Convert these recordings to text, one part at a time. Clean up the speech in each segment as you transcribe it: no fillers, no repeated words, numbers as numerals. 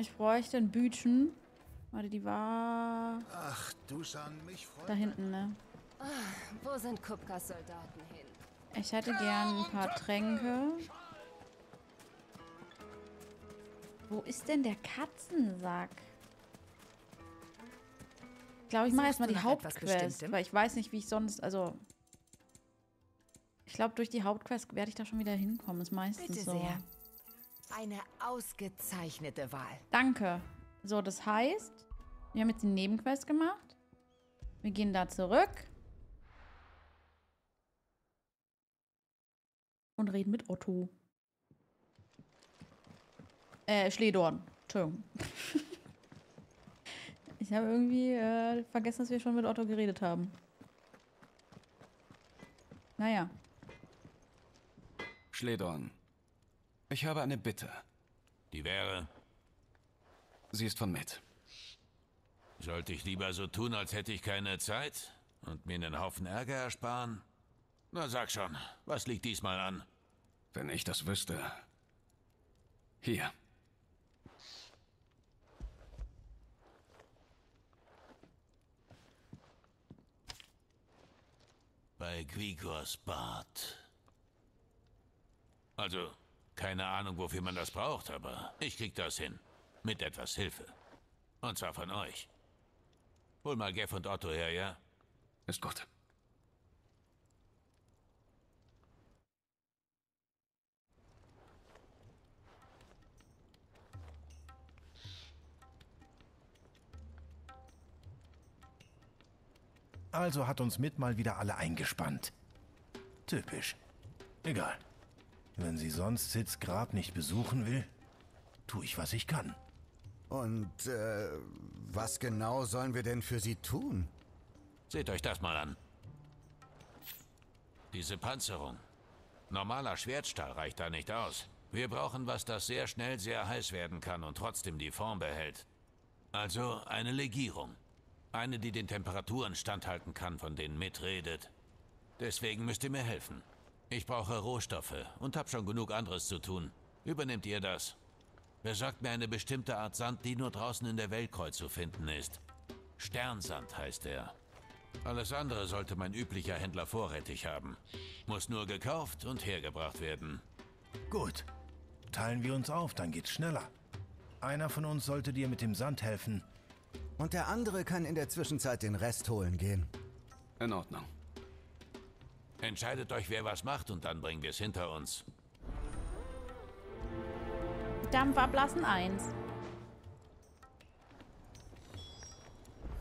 Ich bräuchte ein Bütchen. Warte, die war... Ach, du an mich, Freund. Da hinten, ne? Ach, wo sind Kupkas Soldaten hin? Ich hätte gern ein paar Tränke. Wo ist denn der Katzensack? Ich glaube, ich mache erstmal die Hauptquest, weil ich weiß nicht, wie ich sonst... Also, ich glaube, durch die Hauptquest werde ich da schon wieder hinkommen. Ist meistens Bitte so. Sehr. Eine ausgezeichnete Wahl. Danke. So, das heißt, wir haben jetzt die Nebenquest gemacht. Wir gehen da zurück. Und reden mit Otto. Schlehdorn. Entschuldigung. Ich habe irgendwie vergessen, dass wir schon mit Otto geredet haben. Naja. Schlehdorn. Ich habe eine Bitte. Die wäre? Sie ist von Met. Sollte ich lieber so tun, als hätte ich keine Zeit? Und mir einen Haufen Ärger ersparen? Na sag schon, was liegt diesmal an? Wenn ich das wüsste. Hier. Bei Grigors Bad. Also... Keine Ahnung, wofür man das braucht, aber ich krieg das hin. Mit etwas Hilfe. Und zwar von euch. Hol mal Geoff und Otto her, ja? Ist gut. Also hat uns Met mal wieder alle eingespannt. Typisch. Egal. Wenn sie sonst Sids Grab nicht besuchen will, tue ich, was ich kann. Und, was genau sollen wir denn für sie tun? Seht euch das mal an. Diese Panzerung. Normaler Schwertstahl reicht da nicht aus. Wir brauchen was, das sehr schnell sehr heiß werden kann und trotzdem die Form behält. Also eine Legierung. Eine, die den Temperaturen standhalten kann, von denen Met redet. Deswegen müsst ihr mir helfen. Ich brauche Rohstoffe und habe schon genug anderes zu tun. Übernehmt ihr das? Besorgt mir eine bestimmte Art Sand, die nur draußen in der Weltkreuz zu finden ist. Sternensand heißt er. Alles andere sollte mein üblicher Händler vorrätig haben. Muss nur gekauft und hergebracht werden. Gut. Teilen wir uns auf, dann geht's schneller. Einer von uns sollte dir mit dem Sand helfen. Und der andere kann in der Zwischenzeit den Rest holen gehen. In Ordnung. Entscheidet euch, wer was macht, und dann bringen wir es hinter uns. Dampf ablassen 1.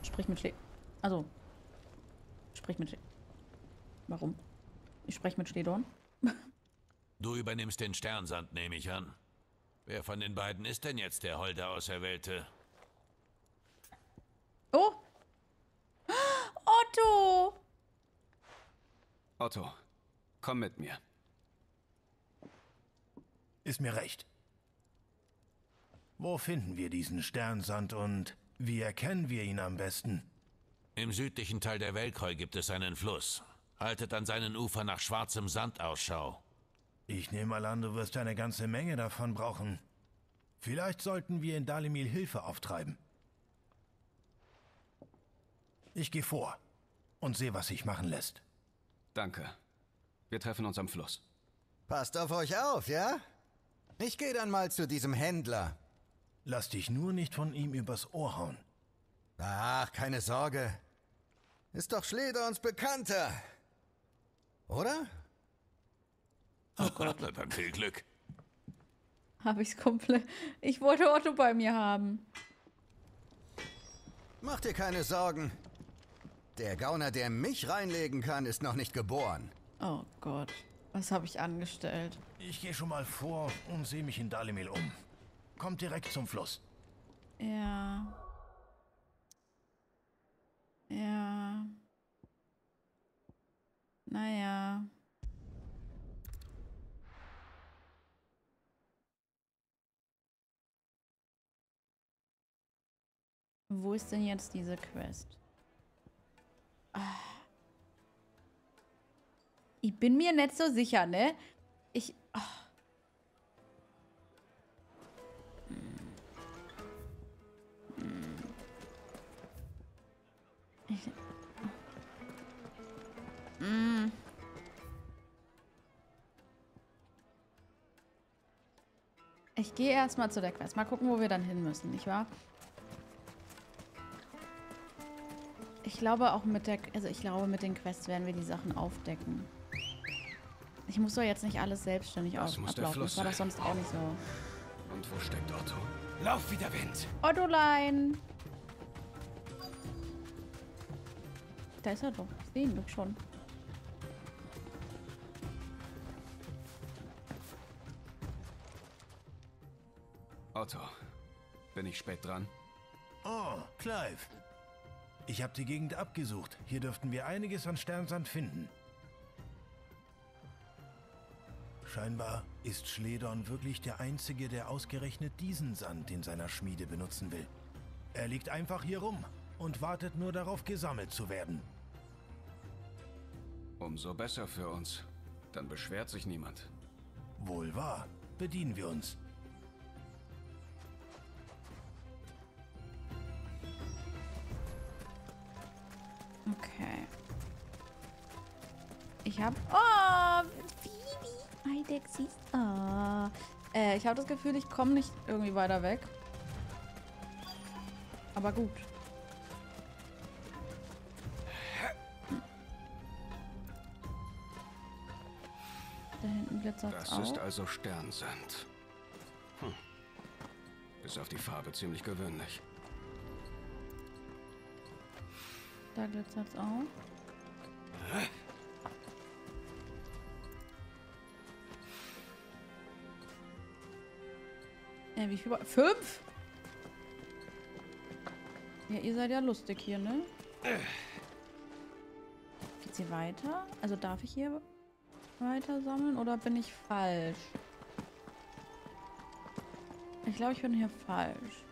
Sprich mit Schle... Also. Sprich mit Schle... Warum? Ich spreche mit Schlehdorn. Du übernimmst den Sternsand, nehme ich an. Wer von den beiden ist denn jetzt der holde Auserwählte? Oh! Otto! Otto, komm mit mir. Ist mir recht. Wo finden wir diesen Sternensand und wie erkennen wir ihn am besten? Im südlichen Teil der Velkoi gibt es einen Fluss. Haltet an seinen Ufern nach schwarzem Sand Ausschau. Ich nehme mal an, du wirst eine ganze Menge davon brauchen. Vielleicht sollten wir in Dalimil Hilfe auftreiben. Ich gehe vor und sehe, was sich machen lässt. Danke. Wir treffen uns am Fluss. Passt auf euch auf, ja? Ich gehe dann mal zu diesem Händler. Lass dich nur nicht von ihm übers Ohr hauen. Ach, keine Sorge. Ist doch Schlehdorns Bekannter. Oder? Oh Gott, na dann viel Glück. Hab ich's komplett. Ich wollte Otto bei mir haben. Mach dir keine Sorgen. Der Gauner, der mich reinlegen kann, ist noch nicht geboren. Oh Gott, was habe ich angestellt? Ich gehe schon mal vor und sehe mich in Dalimil um. Kommt direkt zum Fluss. Ja. Ja. Naja. Wo ist denn jetzt diese Quest? Ich bin mir nicht so sicher, ne? Ich... Oh. Ich gehe erstmal zu der Quest. Mal gucken, wo wir dann hin müssen, nicht wahr? Ich glaube auch mit der... Also ich glaube, mit den Quests werden wir die Sachen aufdecken. Ich muss doch jetzt nicht alles selbstständig ablaufen. Das war doch sonst auch nicht so. Und wo steckt Otto? Lauf wie der Wind! Ottolein! Da ist er doch. Ich sehe ihn doch schon. Otto, bin ich spät dran? Oh, Clive. Ich habe die Gegend abgesucht. Hier dürften wir einiges an Sternsand finden. Scheinbar ist Schlehdorn wirklich der Einzige, der ausgerechnet diesen Sand in seiner Schmiede benutzen will. Er liegt einfach hier rum und wartet nur darauf, gesammelt zu werden. Umso besser für uns. Dann beschwert sich niemand. Wohl wahr. Bedienen wir uns. Okay. Ich habe... Oh! Bibi! Eidexis! Oh. Ich habe das Gefühl, ich komme nicht irgendwie weiter weg. Aber gut. Da hinten glitzert es auch. Das ist also Sternensand. Hm. Bis auf die Farbe ziemlich gewöhnlich. Da glitzert es auch. Wie viel? 5? Ja, ihr seid ja lustig hier, ne? Geht's hier weiter? Also darf ich hier weiter sammeln oder bin ich falsch? Ich glaube, ich bin hier falsch.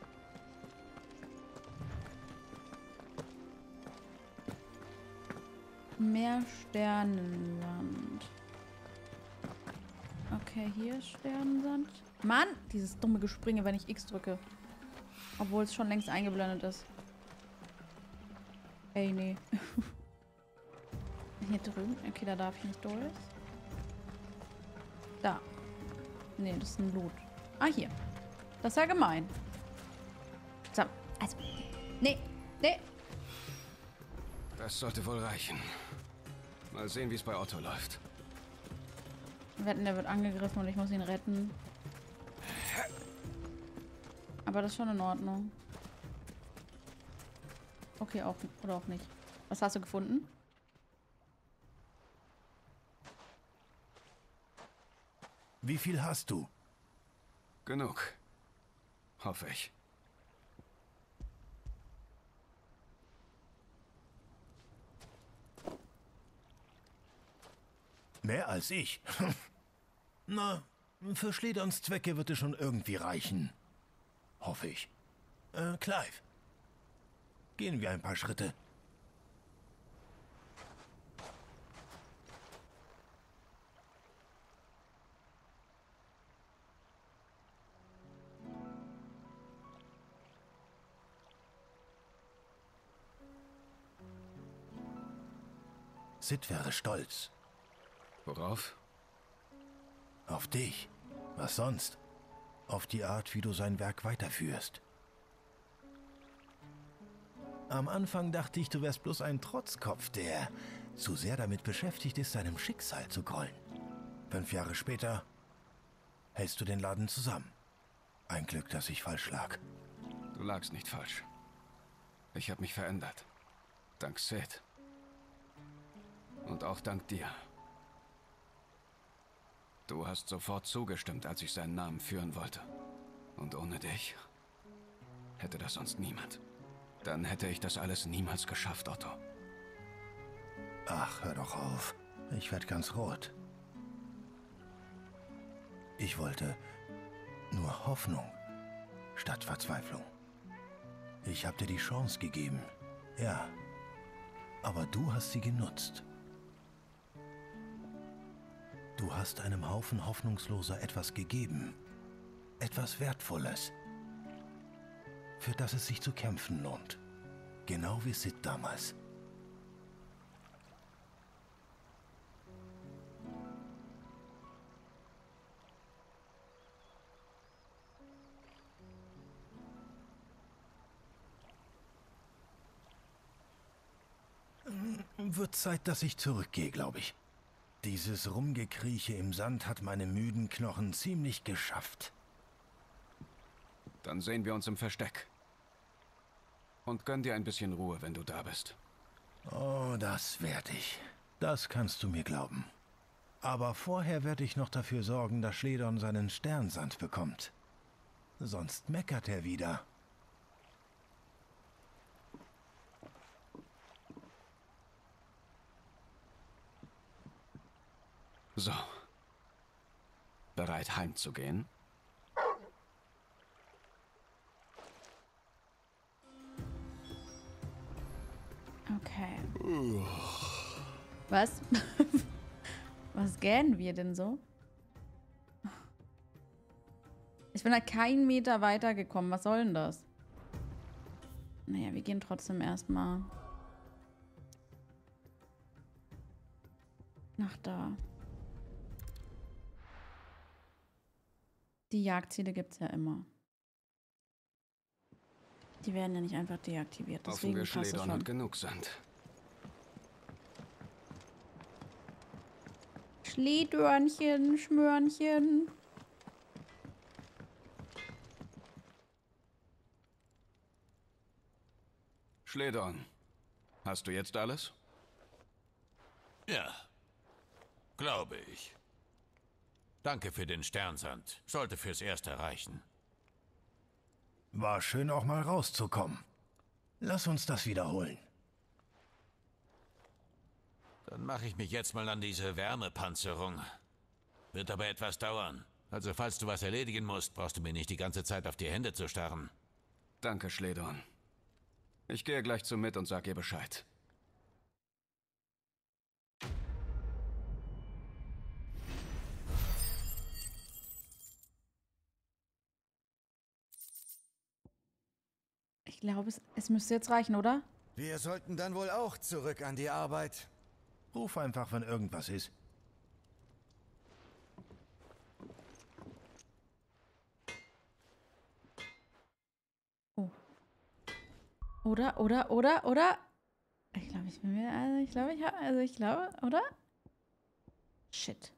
Mehr Sternensand. Okay, hier ist Sternensand. Mann, dieses dumme Gespringe, wenn ich X drücke. Obwohl es schon längst eingeblendet ist. Ey, nee. Hier drüben. Okay, da darf ich nicht durch. Da. Nee, das ist ein Loot. Ah, hier. Das ist ja gemein. So, also. Nee, nee. Das sollte wohl reichen. Mal sehen, wie es bei Otto läuft. Wetten, der wird angegriffen und ich muss ihn retten. Aber das ist schon in Ordnung. Okay, auch oder auch nicht. Was hast du gefunden? Wie viel hast du? Genug. Hoffe ich. Mehr als ich. Na, für Schlehdorns Zwecke wird es schon irgendwie reichen. Hoffe ich. Clive. Gehen wir ein paar Schritte. Sid wäre stolz. Worauf? Auf dich. Was sonst? Auf die Art, wie du sein Werk weiterführst. Am Anfang dachte ich, du wärst bloß ein Trotzkopf, der zu sehr damit beschäftigt ist, seinem Schicksal zu grollen. 5 Jahre später hältst du den Laden zusammen. Ein Glück, dass ich falsch lag. Du lagst nicht falsch. Ich habe mich verändert. Dank Sid. Und auch dank dir. Du hast sofort zugestimmt, als ich seinen Namen führen wollte. Und ohne dich hätte das sonst niemand. Dann hätte ich das alles niemals geschafft, Otto. Ach, hör doch auf. Ich werde ganz rot. Ich wollte nur Hoffnung statt Verzweiflung. Ich habe dir die Chance gegeben, ja. Aber du hast sie genutzt. Du hast einem Haufen Hoffnungsloser etwas gegeben. Etwas Wertvolles. Für das es sich zu kämpfen lohnt. Genau wie Sid damals. Wird Zeit, dass ich zurückgehe, glaube ich. Dieses Rumgekrieche im Sand hat meine müden Knochen ziemlich geschafft. Dann sehen wir uns im Versteck. Und gönn dir ein bisschen Ruhe, wenn du da bist. Oh, das werde ich. Das kannst du mir glauben. Aber vorher werde ich noch dafür sorgen, dass Schlehdorn seinen Sternensand bekommt. Sonst meckert er wieder. So. Bereit, heimzugehen? Okay. Was? Was gähnen wir denn so? Ich bin da keinen Meter weiter gekommen. Was soll denn das? Naja, wir gehen trotzdem erstmal nach da. Die Jagdziele gibt es ja immer. Die werden ja nicht einfach deaktiviert. Deswegen passt es schon. Schlehdorn hat genug Sand. Schlehdörnchen, Schmörnchen. Schlehdorn, hast du jetzt alles? Ja, glaube ich. Danke für den Sternsand. Sollte fürs Erste reichen. War schön, auch mal rauszukommen. Lass uns das wiederholen. Dann mache ich mich jetzt mal an diese Wärmepanzerung. Wird aber etwas dauern. Also falls du was erledigen musst, brauchst du mir nicht die ganze Zeit auf die Hände zu starren. Danke, Schlehdorn. Ich gehe gleich zu Met und sag ihr Bescheid. Ich glaube, es müsste jetzt reichen, oder? Wir sollten dann wohl auch zurück an die Arbeit. Ruf einfach, wenn irgendwas ist. Oh. Oder? Ich glaube, Shit.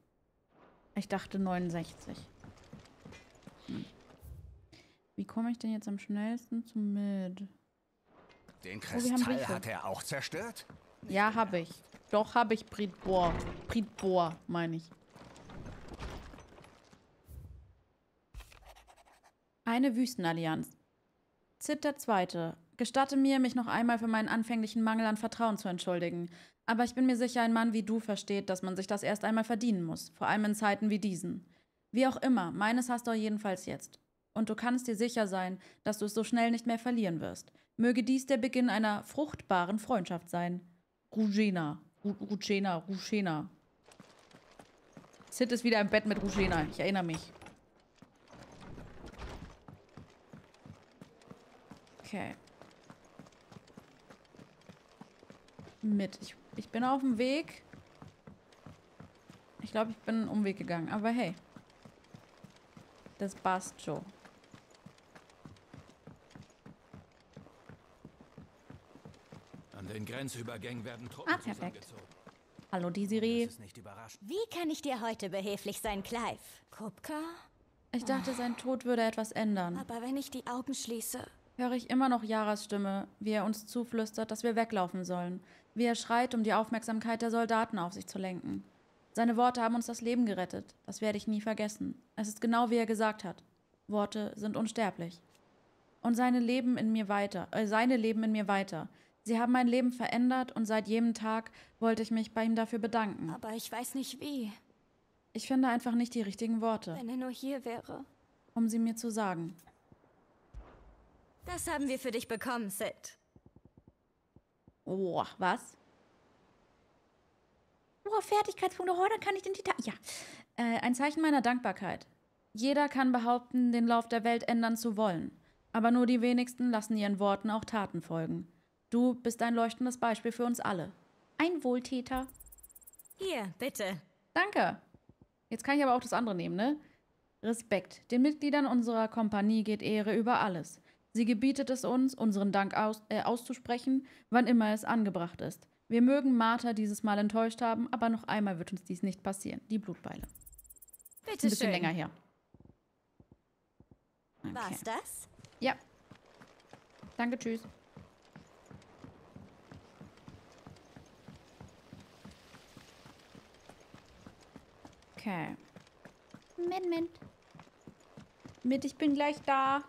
Ich dachte 69. Hm. Wie komme ich denn jetzt am schnellsten zum Met? Den Kristall hat er auch zerstört? Ja, habe ich. Doch, habe ich Preetboar. Preetboar, meine ich. Eine Wüstenallianz. Sid der Zweite. Gestatte mir, mich noch einmal für meinen anfänglichen Mangel an Vertrauen zu entschuldigen. Aber ich bin mir sicher, ein Mann wie du versteht, dass man sich das erst einmal verdienen muss. Vor allem in Zeiten wie diesen. Wie auch immer, meines hast du jedenfalls jetzt. Und du kannst dir sicher sein, dass du es so schnell nicht mehr verlieren wirst. Möge dies der Beginn einer fruchtbaren Freundschaft sein. Rugena. Rugena. Sid ist wieder im Bett mit Rugena. Ich erinnere mich. Okay. Mit. Ich bin auf dem Weg. Ich glaube, ich bin einen Umweg gegangen. Aber hey. Das passt schon. Den Grenzübergang werden Truppen zusammengezogen. Hallo, die Siri. Wie kann ich dir heute behilflich sein, Clive? Kupka? Ich dachte, sein Tod würde etwas ändern. Aber wenn ich die Augen schließe, höre ich immer noch Yaras Stimme, wie er uns zuflüstert, dass wir weglaufen sollen. Wie er schreit, um die Aufmerksamkeit der Soldaten auf sich zu lenken. Seine Worte haben uns das Leben gerettet. Das werde ich nie vergessen. Es ist genau, wie er gesagt hat. Worte sind unsterblich. Und seine leben in mir weiter. Sie haben mein Leben verändert und seit jedem Tag wollte ich mich bei ihm dafür bedanken. Aber ich weiß nicht wie. Ich finde einfach nicht die richtigen Worte. Wenn er nur hier wäre. Um sie mir zu sagen. Das haben wir für dich bekommen, Sid. Oh, was? Oh, Fertigkeitspunkte. Oh, dann kann ich den Titan... Ja. Ein Zeichen meiner Dankbarkeit. Jeder kann behaupten, den Lauf der Welt ändern zu wollen. Aber nur die wenigsten lassen ihren Worten auch Taten folgen. Du bist ein leuchtendes Beispiel für uns alle. Ein Wohltäter. Hier, bitte. Danke. Jetzt kann ich aber auch das andere nehmen, ne? Respekt. Den Mitgliedern unserer Kompanie geht Ehre über alles. Sie gebietet es uns, unseren Dank auszusprechen, wann immer es angebracht ist. Wir mögen Martha dieses Mal enttäuscht haben, aber noch einmal wird uns dies nicht passieren. Die Blutbeile. Bitte schön. Ein bisschen länger her. Okay. War's das? Ja. Danke, tschüss. Okay. Mit, ich bin gleich da.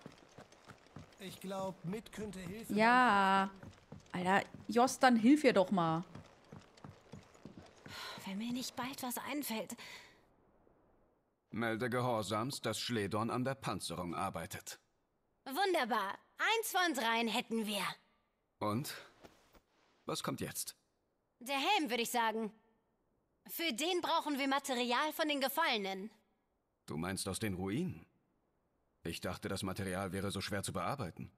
Ich glaube, mit könnte Hilfe. Ja. Alter, Jos, dann hilf ihr doch mal. Wenn mir nicht bald was einfällt. Melde gehorsams, dass Schlehdorn an der Panzerung arbeitet. Wunderbar. 1 von 3 hätten wir. Und? Was kommt jetzt? Der Helm, würde ich sagen. Für den brauchen wir Material von den Gefallenen. Du meinst aus den Ruinen? Ich dachte, das Material wäre so schwer zu bearbeiten.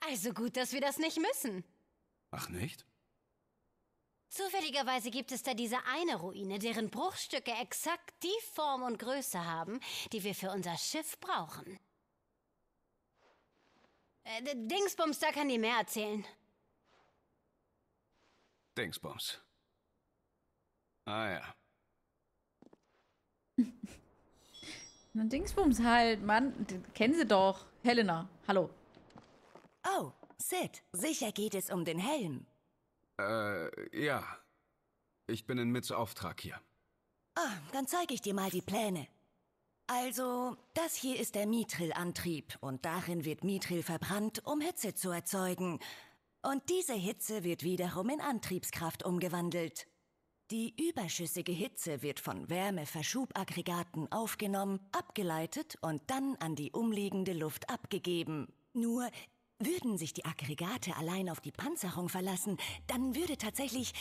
Also gut, dass wir das nicht müssen. Ach nicht? Zufälligerweise gibt es da diese eine Ruine, deren Bruchstücke exakt die Form und Größe haben, die wir für unser Schiff brauchen. Dingsbums, da kann die mehr erzählen. Dingsbums. Ah ja. Na, Dingsbums halt, Mann. Kennen Sie doch. Helena, hallo. Oh, Sid, sicher geht es um den Helm. Ja. Ich bin in Mits Auftrag hier. Ah, dann zeige ich dir mal die Pläne. Also, das hier ist der Mithril-Antrieb und darin wird Mithril verbrannt, um Hitze zu erzeugen. Und diese Hitze wird wiederum in Antriebskraft umgewandelt. Die überschüssige Hitze wird von Wärmeverschubaggregaten aufgenommen, abgeleitet und dann an die umliegende Luft abgegeben. Nur, würden sich die Aggregate allein auf die Panzerung verlassen, dann würde tatsächlich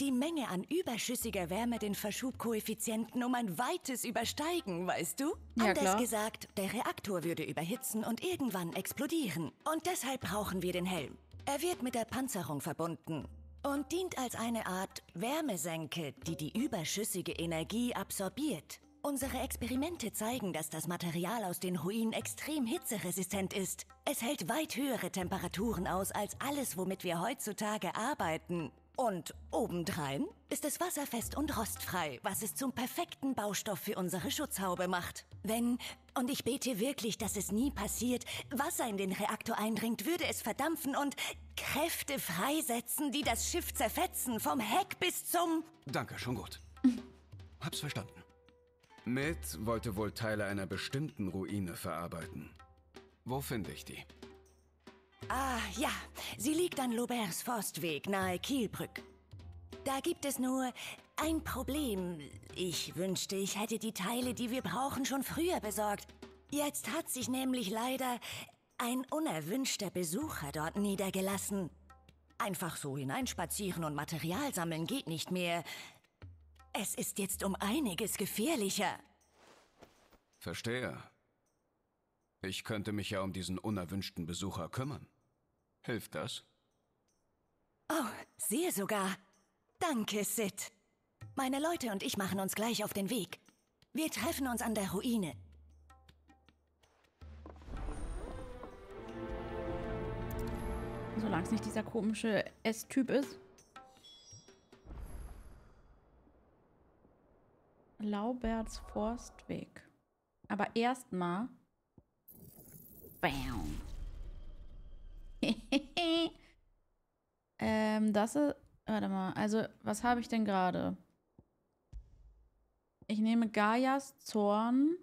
die Menge an überschüssiger Wärme den Verschubkoeffizienten um ein Weites übersteigen, weißt du? Ja, anders klar gesagt, der Reaktor würde überhitzen und irgendwann explodieren. Und deshalb brauchen wir den Helm. Er wird mit der Panzerung verbunden und dient als eine Art Wärmesenke, die die überschüssige Energie absorbiert. Unsere Experimente zeigen, dass das Material aus den Ruinen extrem hitzeresistent ist. Es hält weit höhere Temperaturen aus als alles, womit wir heutzutage arbeiten. Und obendrein ist es wasserfest und rostfrei, was es zum perfekten Baustoff für unsere Schutzhaube macht. Wenn, und ich bete wirklich, dass es nie passiert, Wasser in den Reaktor eindringt, würde es verdampfen und Kräfte freisetzen, die das Schiff zerfetzen, vom Heck bis zum... Danke, schon gut. Hab's verstanden. Met wollte wohl Teile einer bestimmten Ruine verarbeiten. Wo finde ich die? Ah, ja. Sie liegt an Lauberts Forstweg nahe Kielbrück. Da gibt es nur ein Problem. Ich wünschte, ich hätte die Teile, die wir brauchen, schon früher besorgt. Jetzt hat sich nämlich leider ein unerwünschter Besucher dort niedergelassen. Einfach so hineinspazieren und Material sammeln geht nicht mehr. Es ist jetzt um einiges gefährlicher. Verstehe. Ich könnte mich ja um diesen unerwünschten Besucher kümmern. Hilft das? Oh, sehr sogar. Danke, Sid. Meine Leute und ich machen uns gleich auf den Weg. Wir treffen uns an der Ruine. Solange es nicht dieser komische S-Typ ist. Lauberts Forstweg. Aber erstmal. Bam. Das ist. Warte mal. Also, was habe ich denn gerade? Ich nehme Gaias Zorn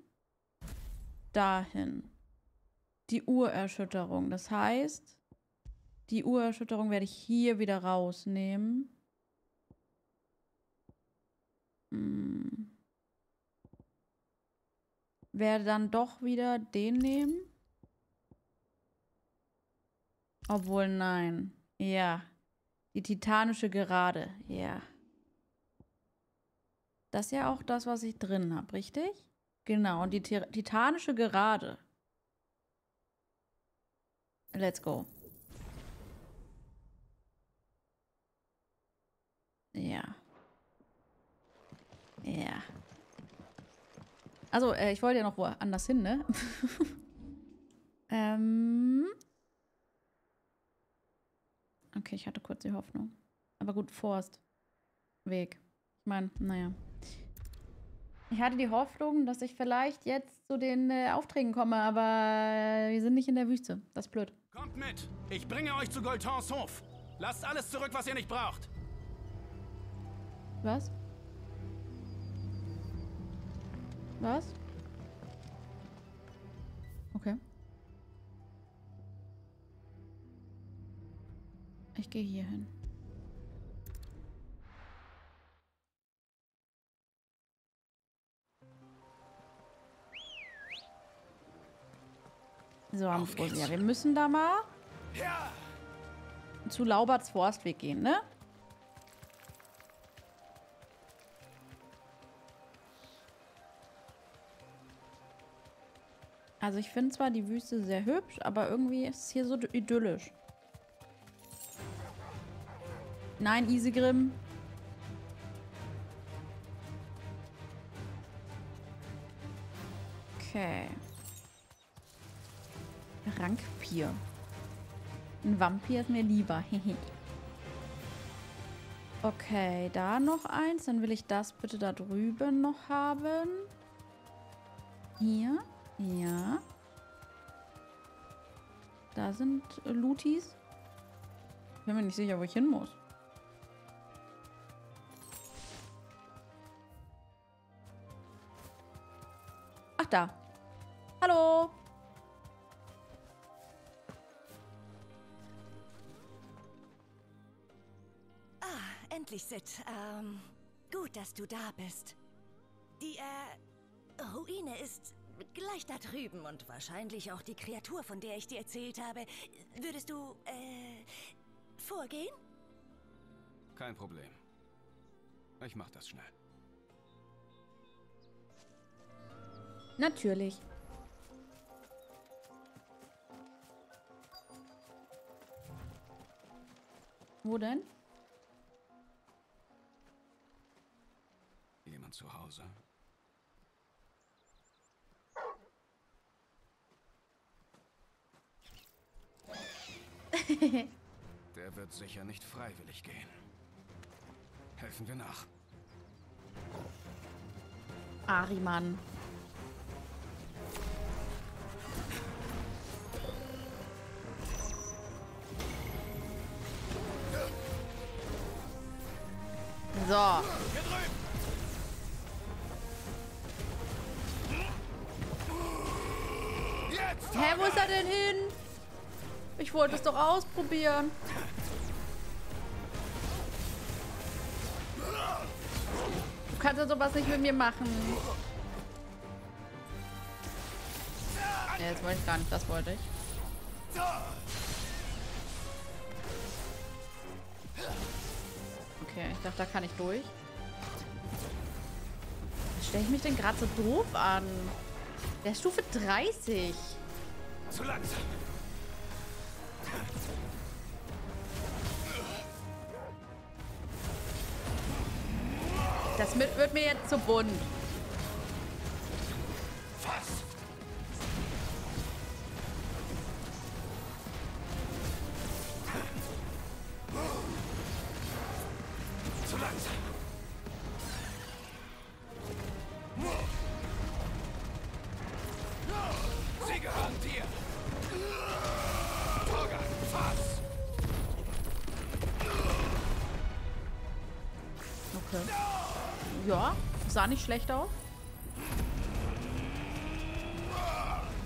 dahin. Die Urerschütterung. Das heißt, die Urerschütterung werde ich hier wieder rausnehmen. Hm. Werde dann doch wieder den nehmen. Obwohl, nein. Ja. Die titanische Gerade. Ja. Das ist ja auch das, was ich drin habe, richtig? Genau. Und die titanische Gerade. Let's go. Ja. Ja. Also, ich wollte ja noch woanders hin, ne? Okay, ich hatte kurz die Hoffnung. Aber gut, Forstweg. Ich meine, naja. Ich hatte die Hoffnung, dass ich vielleicht jetzt zu den Aufträgen komme, aber wir sind nicht in der Wüste. Das ist blöd. Kommt mit! Ich bringe euch zu Goltons Hof! Lasst alles zurück, was ihr nicht braucht! Was? Was? Okay. Ich gehe hier hin. So, am Fuß. Ja, wir müssen da mal zu Lauberts Forstweg gehen, ne? Also ich finde zwar die Wüste sehr hübsch, aber irgendwie ist es hier so idyllisch. Nein, Isegrim. Okay. Rankpier. Ein Vampir ist mir lieber. Okay, da noch eins. Dann will ich das bitte da drüben noch haben. Hier. Ja. Da sind Looties. Ich bin mir nicht sicher, wo ich hin muss. Ach, da. Hallo. Ah, endlich, Sid. Gut, dass du da bist. Die, Ruine ist... gleich da drüben und wahrscheinlich auch die Kreatur, von der ich dir erzählt habe. Würdest du, vorgehen? Kein Problem. Ich mach das schnell. Natürlich. Wo denn? Jemand zu Hause? Der wird sicher nicht freiwillig gehen. Helfen wir nach. Ariman. So. Jetzt, hä, wo ist er denn hin? Ich wollte es doch ausprobieren. Du kannst ja sowas nicht mit mir machen. Ja, das wollte ich gar nicht. Das wollte ich. Okay, ich dachte, da kann ich durch. Stelle ich mich denn gerade so doof an? Der ist Stufe 30. Zu langsam. Das wird mir jetzt zu bunt. Was? Zu langsam. Sieger an dir. Vorgang, fass. Okay. Ja, sah nicht schlecht aus.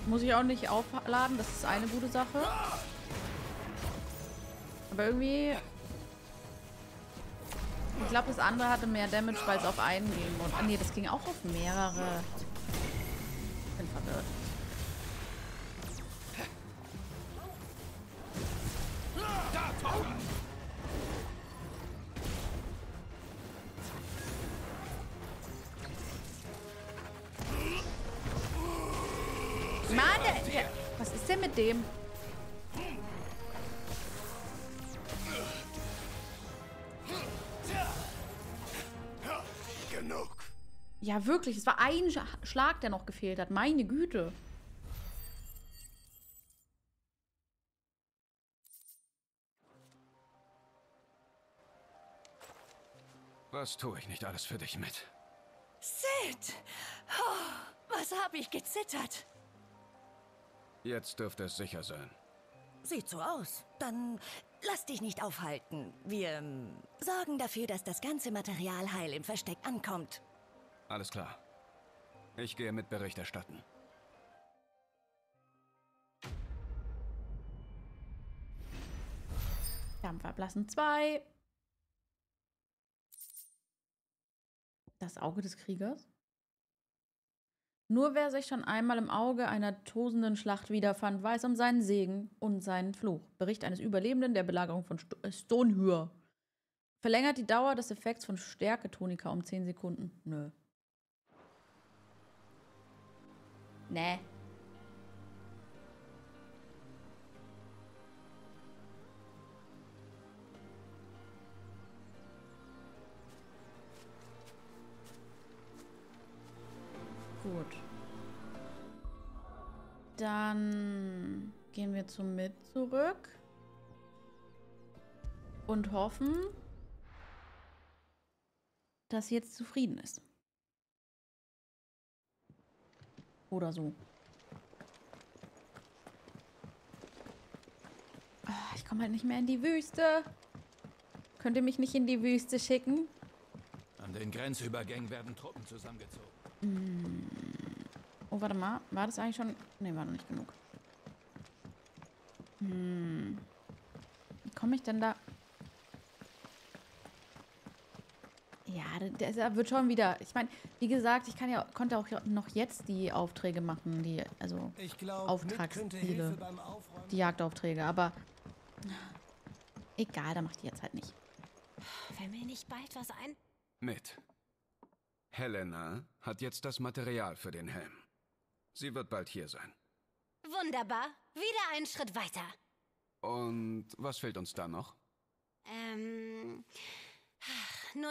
Muss ich auch nicht aufladen, das ist eine gute Sache. Aber irgendwie... ich glaube, das andere hatte mehr Damage, weil es auf einen ging. Und, nee, das ging auch auf mehrere. Ich bin verwirrt. Dem. Genug. Ja, wirklich. Es war ein Schlag, der noch gefehlt hat. Meine Güte. Was tue ich nicht alles für dich mit? Sid! Oh, was habe ich gezittert? Jetzt dürfte es sicher sein. Sieht so aus. Dann lass dich nicht aufhalten. Wir sorgen dafür, dass das ganze Material heil im Versteck ankommt. Alles klar. Ich gehe mit Bericht erstatten. Dampf ablassen 2. Das Auge des Kriegers? Nur wer sich schon einmal im Auge einer tosenden Schlacht wiederfand, weiß um seinen Segen und seinen Fluch. Bericht eines Überlebenden der Belagerung von Stonehür. Verlängert die Dauer des Effekts von Stärke-Tonika um 10 Sekunden. Nö. Nee. Gut. Dann gehen wir zum Met zurück. Und hoffen, dass sie jetzt zufrieden ist. Oder so. Ich komme halt nicht mehr in die Wüste. Könnt ihr mich nicht in die Wüste schicken? An den Grenzübergängen werden Truppen zusammengezogen. Oh, warte mal. War das eigentlich schon... Ne, war noch nicht genug. Wie komme ich denn da... Ja, das wird schon wieder... Ich meine, wie gesagt, ich konnte auch noch jetzt die Aufträge machen. Die, also Auftragsziele. Die Jagdaufträge, aber... Egal, da macht die jetzt halt nicht. Fällt mir nicht bald was ein? Mit. Helena hat jetzt das Material für den Helm. Sie wird bald hier sein. Wunderbar. Wieder einen Schritt weiter. Und was fehlt uns da noch? Nur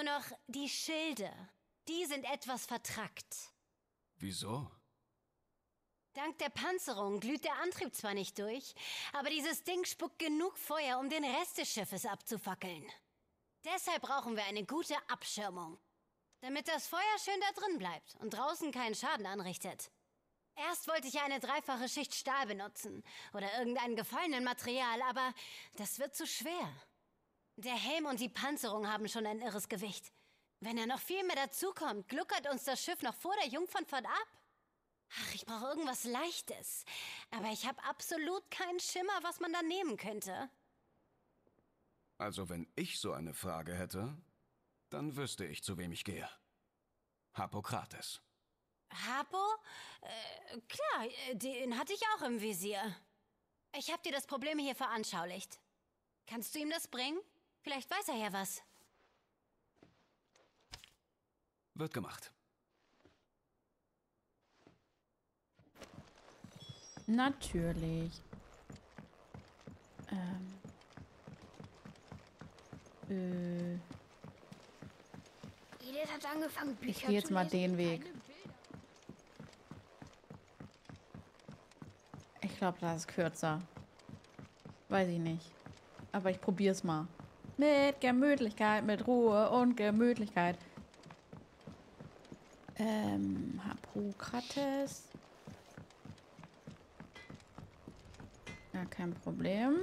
noch die Schilde. Die sind etwas vertrackt. Wieso? Dank der Panzerung glüht der Antrieb zwar nicht durch, aber dieses Ding spuckt genug Feuer, um den Rest des Schiffes abzufackeln. Deshalb brauchen wir eine gute Abschirmung. Damit das Feuer schön da drin bleibt und draußen keinen Schaden anrichtet. Erst wollte ich eine 3-fache Schicht Stahl benutzen oder irgendein gefallenen Material, aber das wird zu schwer. Der Helm und die Panzerung haben schon ein irres Gewicht. Wenn noch viel mehr dazukommt, gluckert uns das Schiff noch vor der Jungfernfahrt ab. Ach, ich brauche irgendwas Leichtes, aber ich habe absolut keinen Schimmer, was man da nehmen könnte. Also wenn ich so eine Frage hätte... Dann wüsste ich, zu wem ich gehe. Harpokrates. Harpo? Klar, den hatte ich auch im Visier. Ich habe dir das Problem hier veranschaulicht. Kannst du ihm das bringen? Vielleicht weiß er ja was. Wird gemacht. Natürlich. Hat angefangen, Bücher ich gehe jetzt mal den Weg. Ich glaube, das ist kürzer. Weiß ich nicht. Aber ich probiere es mal. Mit Gemütlichkeit, mit Ruhe und Gemütlichkeit. Harpokrates. Ja, kein Problem.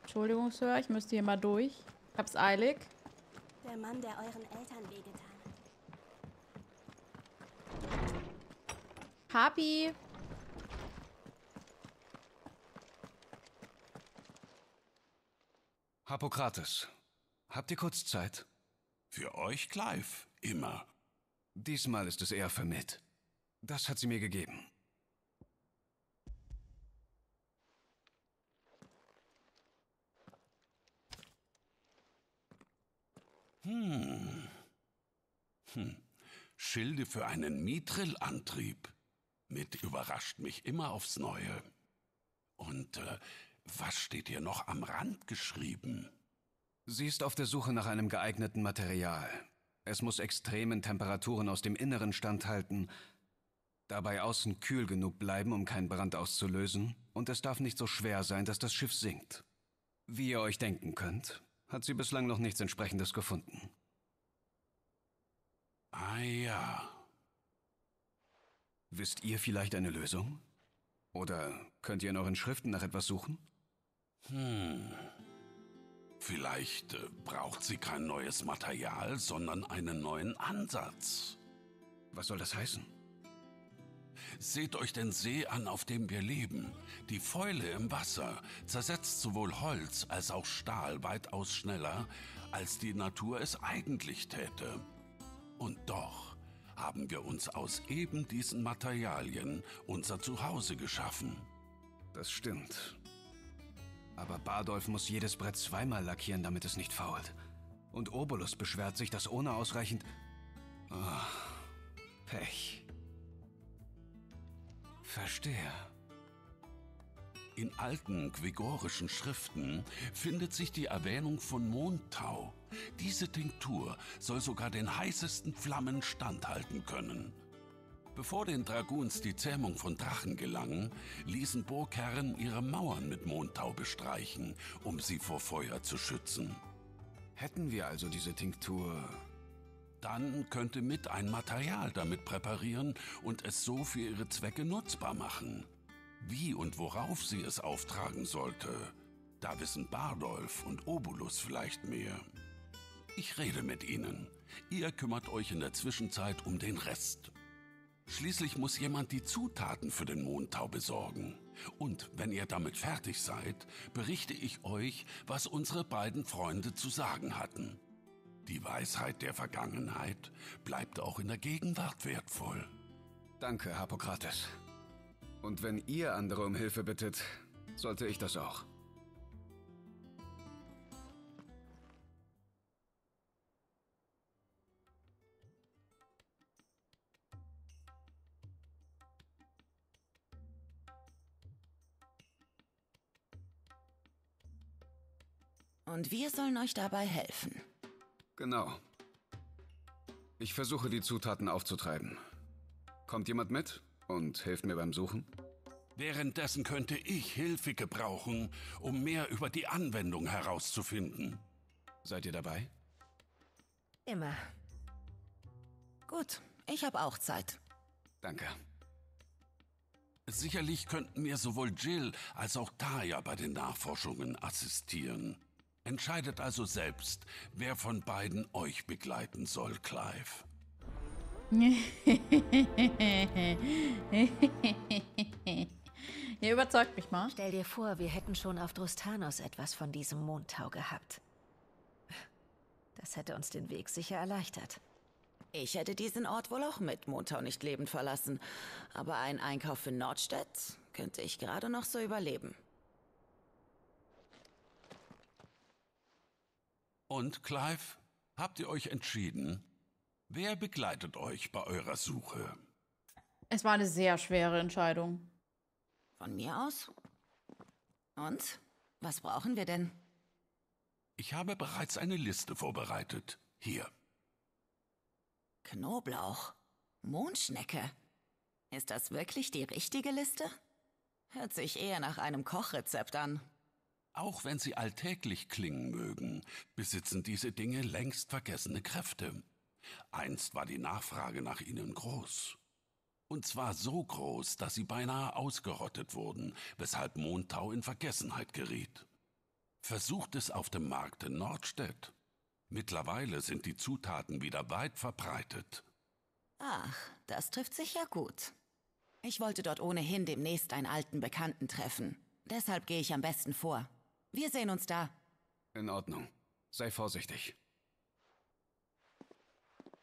Entschuldigung, Sir, ich müsste hier mal durch. Ich hab's eilig. Der Mann, der euren Eltern wehgetan hat. Happy! Harpokrates, habt ihr kurz Zeit? Für euch, Clive, immer. Diesmal ist es eher für Met. Das hat sie mir gegeben. Schilde für einen Mithril-Antrieb. Mit überrascht mich immer aufs Neue. Und was steht hier noch am Rand geschrieben? Sie ist auf der Suche nach einem geeigneten Material. Es muss extremen Temperaturen aus dem Inneren standhalten, dabei außen kühl genug bleiben, um keinen Brand auszulösen, und es darf nicht so schwer sein, dass das Schiff sinkt. Wie ihr euch denken könnt, hat sie bislang noch nichts Entsprechendes gefunden. Ah ja. Wisst ihr vielleicht eine Lösung? Oder könnt ihr in euren Schriften nach etwas suchen? Vielleicht braucht sie kein neues Material, sondern einen neuen Ansatz. Was soll das heißen? Seht euch den See an, auf dem wir leben. Die Fäule im Wasser zersetzt sowohl Holz als auch Stahl weitaus schneller, als die Natur es eigentlich täte. Und doch haben wir uns aus eben diesen Materialien unser Zuhause geschaffen. Das stimmt. Aber Bardolph muss jedes Brett zweimal lackieren, damit es nicht fault. Und Obolus beschwert sich, dass ohne ausreichend... Pech. Verstehe. In alten grigorischen Schriften findet sich die Erwähnung von Montau. Diese Tinktur soll sogar den heißesten Flammen standhalten können. Bevor den Draguns die Zähmung von Drachen gelang, ließen Burgherren ihre Mauern mit Montau bestreichen, um sie vor Feuer zu schützen. Hätten wir also diese Tinktur... Dann könnte Mit ein Material damit präparieren und es so für ihre Zwecke nutzbar machen. Wie und worauf sie es auftragen sollte, da wissen Bardolph und Obolus vielleicht mehr. Ich rede mit ihnen. Ihr kümmert euch in der Zwischenzeit um den Rest. Schließlich muss jemand die Zutaten für den Mondtau besorgen. Und wenn ihr damit fertig seid, berichte ich euch, was unsere beiden Freunde zu sagen hatten. Die Weisheit der Vergangenheit bleibt auch in der Gegenwart wertvoll. Danke, Harpokrates. Und wenn ihr andere um Hilfe bittet, sollte ich das auch. Und wir sollen euch dabei helfen. Genau. Ich versuche, die Zutaten aufzutreiben. Kommt jemand mit und hilft mir beim Suchen? Währenddessen könnte ich Hilfe gebrauchen, um mehr über die Anwendung herauszufinden. Seid ihr dabei? Immer. Gut, ich habe auch Zeit. Danke. Sicherlich könnten mir sowohl Jill als auch Taya bei den Nachforschungen assistieren. Entscheidet also selbst, wer von beiden euch begleiten soll, Clive. Ihr überzeugt mich mal. Stell dir vor, wir hätten schon auf Drustanos etwas von diesem Mondtau gehabt. Das hätte uns den Weg sicher erleichtert. Ich hätte diesen Ort wohl auch mit Montau nicht lebend verlassen. Aber einen Einkauf in Nordstedt könnte ich gerade noch so überleben. Und, Clive, habt ihr euch entschieden? Wer begleitet euch bei eurer Suche? Es war eine sehr schwere Entscheidung. Von mir aus? Und? Was brauchen wir denn? Ich habe bereits eine Liste vorbereitet. Hier. Knoblauch. Mondschnecke. Ist das wirklich die richtige Liste? Hört sich eher nach einem Kochrezept an. Auch wenn sie alltäglich klingen mögen, besitzen diese Dinge längst vergessene Kräfte. Einst war die Nachfrage nach ihnen groß. Und zwar so groß, dass sie beinahe ausgerottet wurden, weshalb Montau in Vergessenheit geriet. Versucht es auf dem Markt in Nordstedt. Mittlerweile sind die Zutaten wieder weit verbreitet. Ach, das trifft sich ja gut. Ich wollte dort ohnehin demnächst einen alten Bekannten treffen. Deshalb gehe ich am besten vor. Wir sehen uns da. In Ordnung. Sei vorsichtig.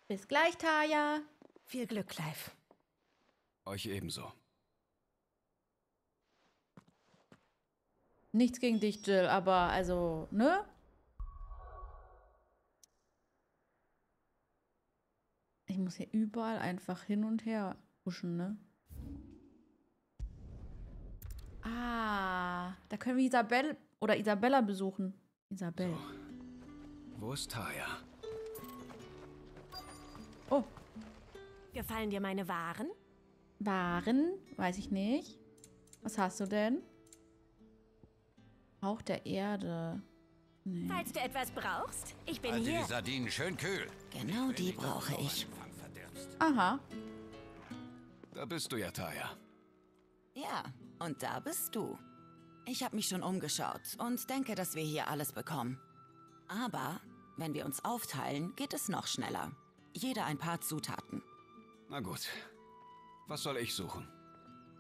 Bis gleich, Taya. Viel Glück, Clive. Euch ebenso. Nichts gegen dich, Jill, aber also, ne? Ich muss hier überall einfach hin und her huschen, ne? Ah, da können wir Isabella besuchen. Isabel. So. Wo ist Taya? Oh. Gefallen dir meine Waren? Waren? Weiß ich nicht. Was hast du denn? Hauch der Erde. Nee. Falls du etwas brauchst, ich bin hier. Die Sardinen schön kühl. Genau die brauche ich. selbst. Aha. Da bist du ja, Taya. Ja, und da bist du. Ich habe mich schon umgeschaut und denke, dass wir hier alles bekommen. Aber wenn wir uns aufteilen, geht es noch schneller. Jeder ein paar Zutaten. Na gut. Was soll ich suchen?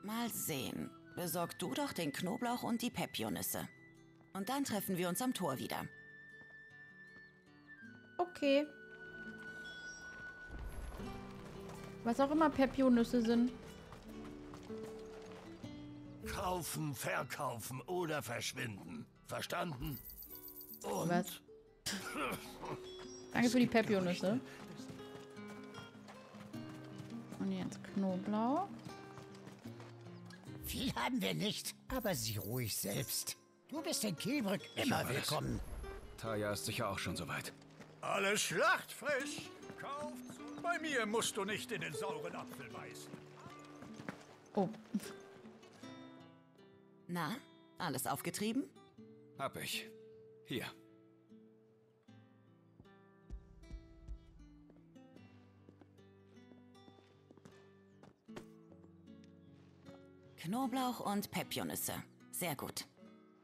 Mal sehen. Besorg du doch den Knoblauch und die Peppionüsse. Und dann treffen wir uns am Tor wieder. Okay. Was auch immer Peppionüsse sind. Kaufen, verkaufen oder verschwinden. Verstanden? Und was? Danke für die Peppionüsse. Und jetzt Knoblauch. Viel haben wir nicht, aber sieh ruhig selbst. Du bist in Kielbrück immer willkommen. Taya ist sicher auch schon soweit. Alles schlachtfrisch. Kauft's. Bei mir musst du nicht in den sauren Apfel beißen. Oh. Na, alles aufgetrieben? Hab ich. Hier. Knoblauch und Peppionüsse. Sehr gut.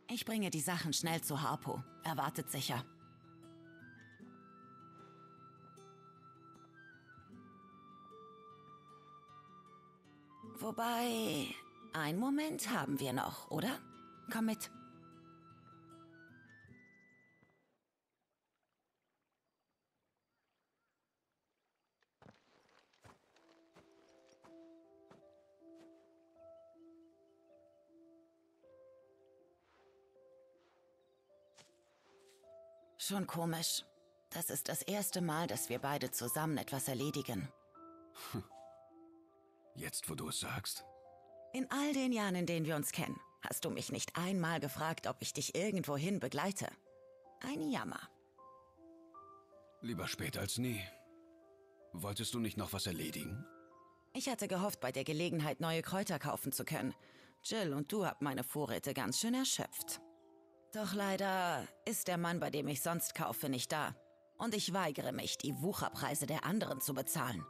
Ich bringe die Sachen schnell zu Harpo. Er wartet sicher. Wobei, einen Moment haben wir noch, oder? Komm mit. Schon komisch. Das ist das erste Mal, dass wir beide zusammen etwas erledigen. Hm. Jetzt, wo du es sagst? In all den Jahren, in denen wir uns kennen, hast du mich nicht einmal gefragt, ob ich dich irgendwohin begleite. Ein Jammer. Lieber spät als nie. Wolltest du nicht noch was erledigen? Ich hatte gehofft, bei der Gelegenheit neue Kräuter kaufen zu können. Jill und du habt meine Vorräte ganz schön erschöpft. Doch leider ist der Mann, bei dem ich sonst kaufe, nicht da. Und ich weigere mich, die Wucherpreise der anderen zu bezahlen.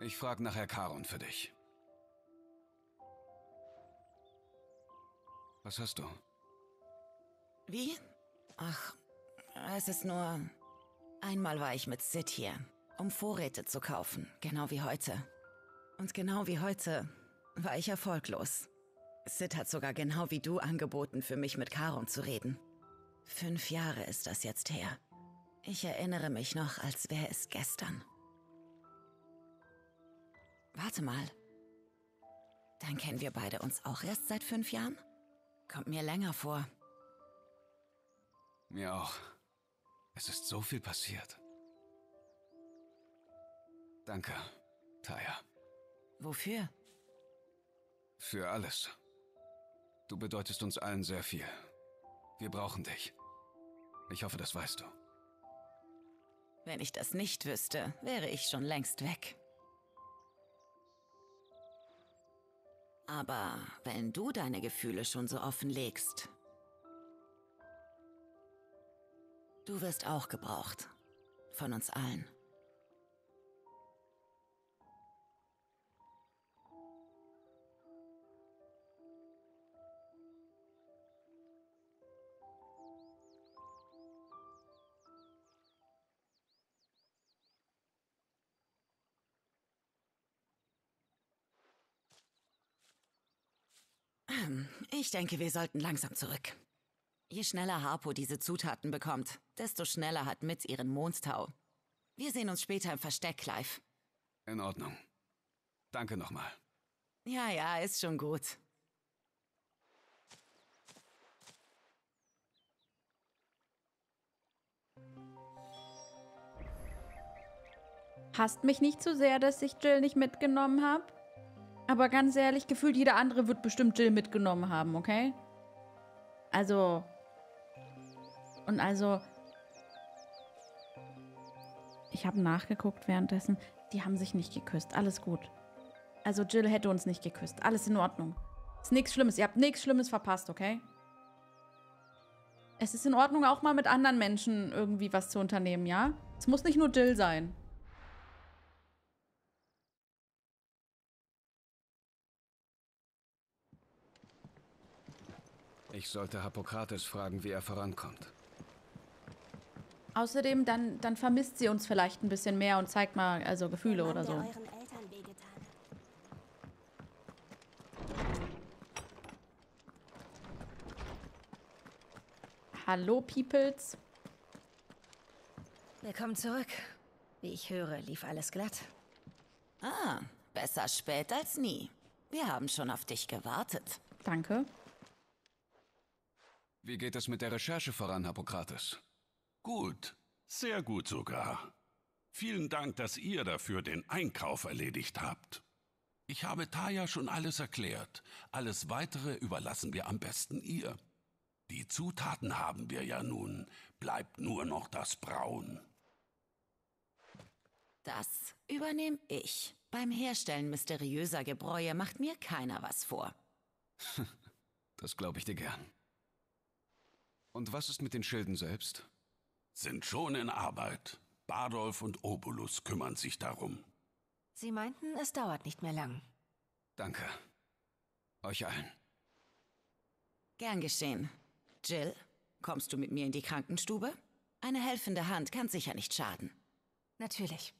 Ich frage nachher Karon für dich. Was hast du? Wie? Ach, es ist nur... Einmal war ich mit Sid hier, um Vorräte zu kaufen, genau wie heute. Und genau wie heute war ich erfolglos. Sid hat sogar genau wie du angeboten, für mich mit Karon zu reden. 5 Jahre ist das jetzt her. Ich erinnere mich noch, als wäre es gestern. Warte mal. Dann kennen wir beide uns auch erst seit 5 Jahren? Kommt mir länger vor. Mir auch. Es ist so viel passiert. Danke, Taya. Wofür? Für alles. Du bedeutest uns allen sehr viel. Wir brauchen dich. Ich hoffe, das weißt du. Wenn ich das nicht wüsste, wäre ich schon längst weg. Aber wenn du deine Gefühle schon so offen legst, du wirst auch gebraucht. Von uns allen. Ich denke, wir sollten langsam zurück. Je schneller Harpo diese Zutaten bekommt, desto schneller hat Mit ihren Mondtau. Wir sehen uns später im Versteck, Clive. In Ordnung. Danke nochmal. Ja, ja, ist schon gut. Hasst mich nicht zu sehr, dass ich Jill nicht mitgenommen habe. Aber ganz ehrlich, gefühlt jeder andere wird bestimmt Jill mitgenommen haben, okay? Also. Und also. Ich habe nachgeguckt währenddessen. Die haben sich nicht geküsst. Alles gut. Also Jill hätte uns nicht geküsst. Alles in Ordnung. Ist nichts Schlimmes. Ihr habt nichts Schlimmes verpasst, okay? Es ist in Ordnung, auch mal mit anderen Menschen irgendwie was zu unternehmen, ja? Es muss nicht nur Jill sein. Ich sollte Harpokrates fragen, wie er vorankommt. Außerdem, dann vermisst sie uns vielleicht ein bisschen mehr und zeigt mal also Gefühle oder so. Hallo, Peoples. Willkommen zurück. Wie ich höre, lief alles glatt. Ah, besser spät als nie. Wir haben schon auf dich gewartet. Danke. Wie geht es mit der Recherche voran, Harpokrates? Gut, sehr gut sogar. Vielen Dank, dass ihr dafür den Einkauf erledigt habt. Ich habe Taya schon alles erklärt. Alles Weitere überlassen wir am besten ihr. Die Zutaten haben wir ja nun. Bleibt nur noch das Brauen. Das übernehme ich. Beim Herstellen mysteriöser Gebräue macht mir keiner was vor. Das glaube ich dir gern. Und was ist mit den Schilden selbst? Sind schon in Arbeit. Bardolph und Obolus kümmern sich darum. Sie meinten, es dauert nicht mehr lang. Danke. Euch allen. Gern geschehen. Jill, kommst du mit mir in die Krankenstube? Eine helfende Hand kann sicher nicht schaden. Natürlich.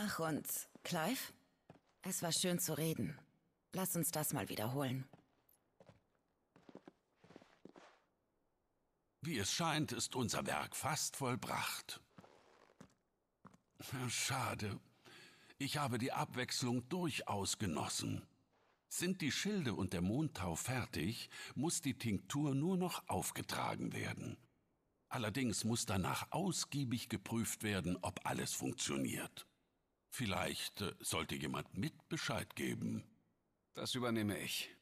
Ach und, Clive? Es war schön zu reden. Lass uns das mal wiederholen. Wie es scheint, ist unser Werk fast vollbracht. Schade. Ich habe die Abwechslung durchaus genossen. Sind die Schilde und der Montau fertig, muss die Tinktur nur noch aufgetragen werden. Allerdings muss danach ausgiebig geprüft werden, ob alles funktioniert. Vielleicht sollte jemand mit Bescheid geben. Das übernehme ich.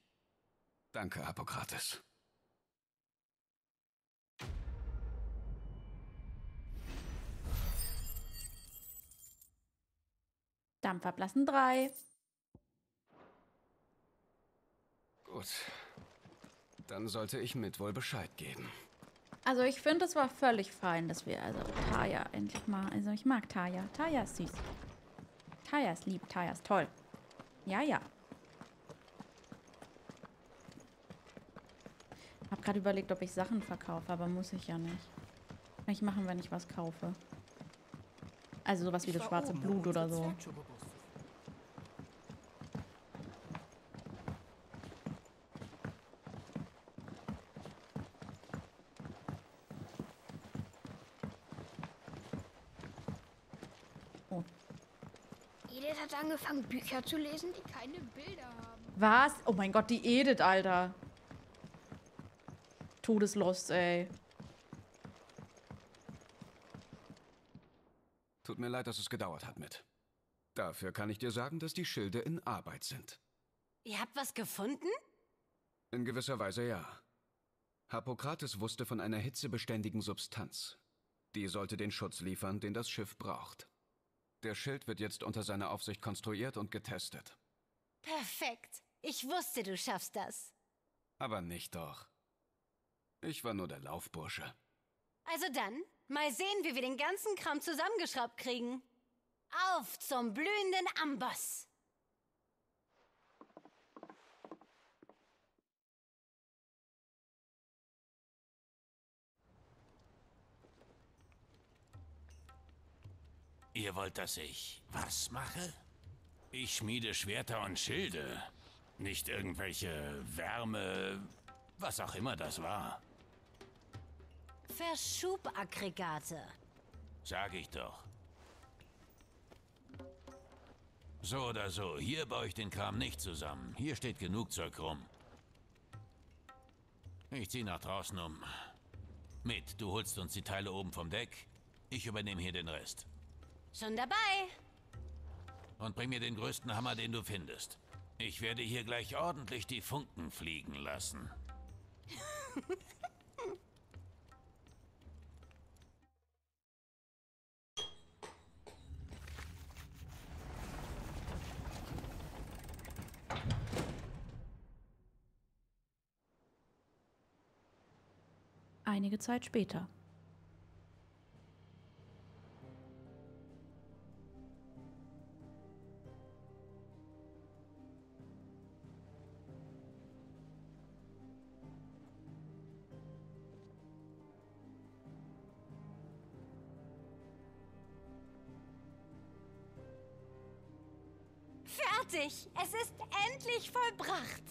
Danke, Harpokrates. Dampf ablassen 3. Gut. Dann sollte ich mit wohl Bescheid geben. Also ich finde, es war völlig fein, dass wir also Taya endlich mal... Also ich mag Taya. Taya ist süß. Taya ist lieb, Taya ist toll. Ja, ja. Hab gerade überlegt, ob ich Sachen verkaufe, aber muss ich ja nicht. Kann ich machen, wenn ich was kaufe. Also sowas wie das schwarze Blut oder so. Angefangen, Bücher zu lesen, die keine Bilder haben. Was? Oh mein Gott, die Edith, Alter. Todeslust, ey. Tut mir leid, dass es gedauert hat, Met. Dafür kann ich dir sagen, dass die Schilde in Arbeit sind. Ihr habt was gefunden? In gewisser Weise ja. Harpokrates wusste von einer hitzebeständigen Substanz. Die sollte den Schutz liefern, den das Schiff braucht. Der Schild wird jetzt unter seiner Aufsicht konstruiert und getestet. Perfekt. Ich wusste, du schaffst das. Aber nicht doch. Ich war nur der Laufbursche. Also dann, mal sehen, wie wir den ganzen Kram zusammengeschraubt kriegen. Auf zum blühenden Amboss. Ihr wollt, dass ich was mache? Ich schmiede Schwerter und Schilde. Nicht irgendwelche Wärme, was auch immer das war. Verschubaggregate. Sag ich doch. So oder so, hier baue ich den Kram nicht zusammen. Hier steht genug Zeug rum. Ich ziehe nach draußen um. Met, du holst uns die Teile oben vom Deck. Ich übernehme hier den Rest. Schon dabei. Und bring mir den größten Hammer, den du findest. Ich werde hier gleich ordentlich die Funken fliegen lassen. Einige Zeit später. fertig! Es ist endlich vollbracht!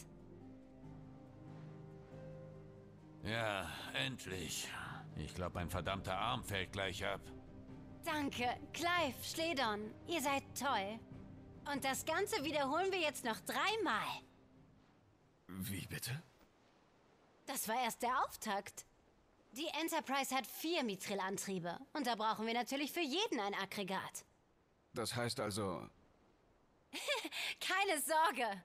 Ja, endlich. Ich glaube, mein verdammter Arm fällt gleich ab. Danke, Clive, Schlehdorn, ihr seid toll. Und das Ganze wiederholen wir jetzt noch 3 Mal. Wie bitte? Das war erst der Auftakt. Die Enterprise hat 4 Mithril-Antriebe. Und da brauchen wir natürlich für jeden ein Aggregat. Das heißt also... Keine Sorge.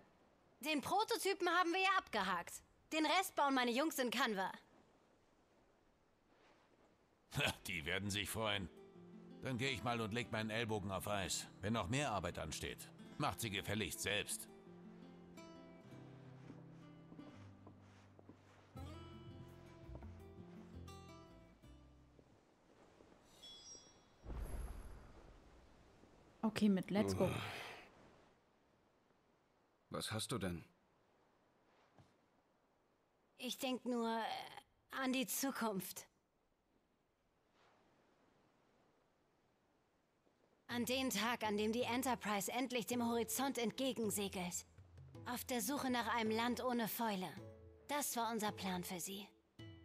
Den Prototypen haben wir ja abgehakt. Den Rest bauen meine Jungs in Canva. Die werden sich freuen. Dann gehe ich mal und leg meinen Ellbogen auf Eis, wenn noch mehr Arbeit ansteht. Macht sie gefälligst selbst. Okay, mit Let's Go. Was hast du denn? Ich denke nur an die Zukunft. An den Tag, an dem die Enterprise endlich dem Horizont entgegensegelt. Auf der Suche nach einem Land ohne Fäule. Das war unser Plan für sie.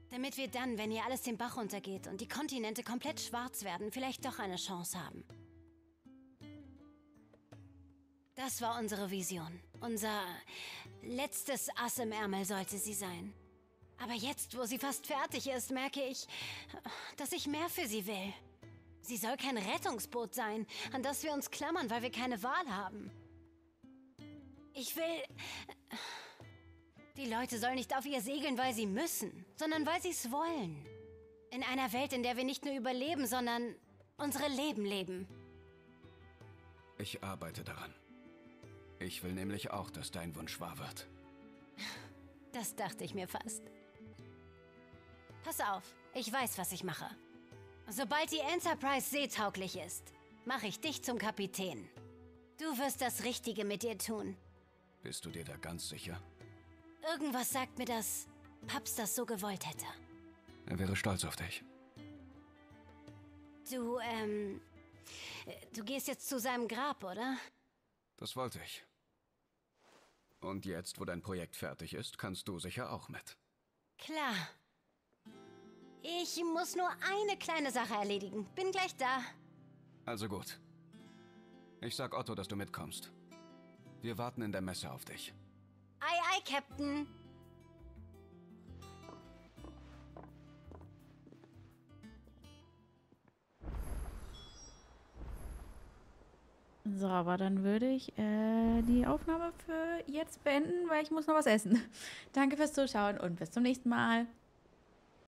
Damit wir dann, wenn hier alles den Bach runtergeht und die Kontinente komplett schwarz werden, vielleicht doch eine Chance haben. Das war unsere Vision. Unser letztes Ass im Ärmel sollte sie sein. Aber jetzt, wo sie fast fertig ist, merke ich, dass ich mehr für sie will. Sie soll kein Rettungsboot sein, an das wir uns klammern, weil wir keine Wahl haben. Ich will... Die Leute sollen nicht auf ihr segeln, weil sie müssen, sondern weil sie es wollen. In einer Welt, in der wir nicht nur überleben, sondern unsere Leben leben. Ich arbeite daran. Ich will nämlich auch, dass dein Wunsch wahr wird. Das dachte ich mir fast. Pass auf, ich weiß, was ich mache. Sobald die Enterprise seetauglich ist, mache ich dich zum Kapitän. Du wirst das Richtige mit ihr tun. Bist du dir da ganz sicher? Irgendwas sagt mir, dass Paps das so gewollt hätte. Er wäre stolz auf dich. Du gehst jetzt zu seinem Grab, oder? Das wollte ich. Und jetzt, wo dein Projekt fertig ist, kannst du sicher auch mit. Klar. Ich muss nur eine kleine Sache erledigen. Bin gleich da. Also gut. Ich sag Otto, dass du mitkommst. Wir warten in der Messe auf dich. Ei, ei, Captain. So, aber dann würde ich die Aufnahme für jetzt beenden, weil ich muss noch was essen. Danke fürs Zuschauen und bis zum nächsten Mal.